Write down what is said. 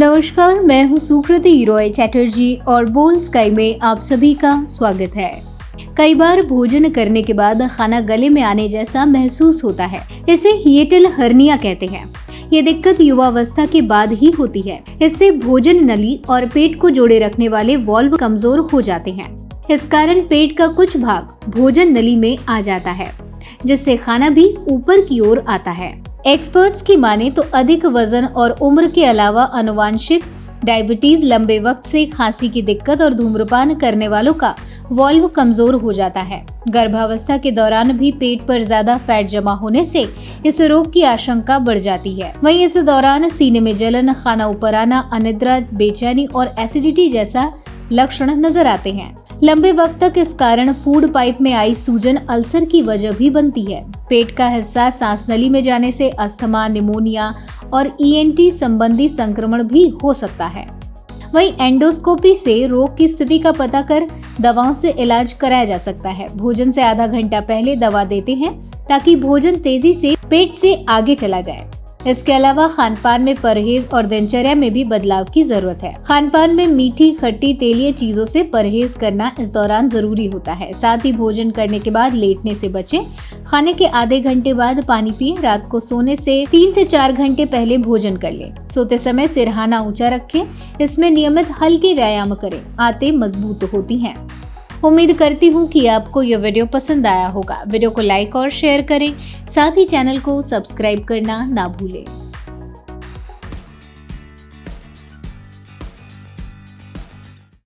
नमस्कार, मैं हूं सुकृति रॉय चैटर्जी और बोल्डस्काई में आप सभी का स्वागत है। कई बार भोजन करने के बाद खाना गले में आने जैसा महसूस होता है, इसे हिएटल हर्निया कहते हैं। ये दिक्कत युवावस्था के बाद ही होती है। इससे भोजन नली और पेट को जोड़े रखने वाले वॉल्व कमजोर हो जाते हैं। इस कारण पेट का कुछ भाग भोजन नली में आ जाता है, जिससे खाना भी ऊपर की ओर आता है। एक्सपर्ट्स की माने तो अधिक वजन और उम्र के अलावा अनुवांशिक डायबिटीज, लंबे वक्त से खांसी की दिक्कत और धूम्रपान करने वालों का वॉल्व कमजोर हो जाता है। गर्भावस्था के दौरान भी पेट पर ज्यादा फैट जमा होने से इस रोग की आशंका बढ़ जाती है। वहीं इस दौरान सीने में जलन, खाना ऊपर आना, अनिद्रा, बेचैनी और एसिडिटी जैसा लक्षण नजर आते हैं। लंबे वक्त तक इस कारण फूड पाइप में आई सूजन अल्सर की वजह भी बनती है। पेट का हिस्सा सांस नली में जाने से अस्थमा, निमोनिया और ENT संबंधी संक्रमण भी हो सकता है। वहीं एंडोस्कोपी से रोग की स्थिति का पता कर दवाओं से इलाज कराया जा सकता है। भोजन से आधा घंटा पहले दवा देते हैं ताकि भोजन तेजी से पेट से आगे चला जाए। इसके अलावा खानपान में परहेज और दिनचर्या में भी बदलाव की जरूरत है। खानपान में मीठी, खट्टी, तेलीय चीजों से परहेज करना इस दौरान जरूरी होता है। साथ ही भोजन करने के बाद लेटने से बचें। खाने के आधे घंटे बाद पानी पिएं। रात को सोने से 3 से 4 घंटे पहले भोजन कर लें। सोते समय सिरहाना ऊंचा रखें। इसमें नियमित हल्के व्यायाम करें। आंतें मजबूत होती हैं। उम्मीद करती हूँ कि आपको यह वीडियो पसंद आया होगा। वीडियो को लाइक और शेयर करें, साथ ही चैनल को सब्सक्राइब करना ना भूलें।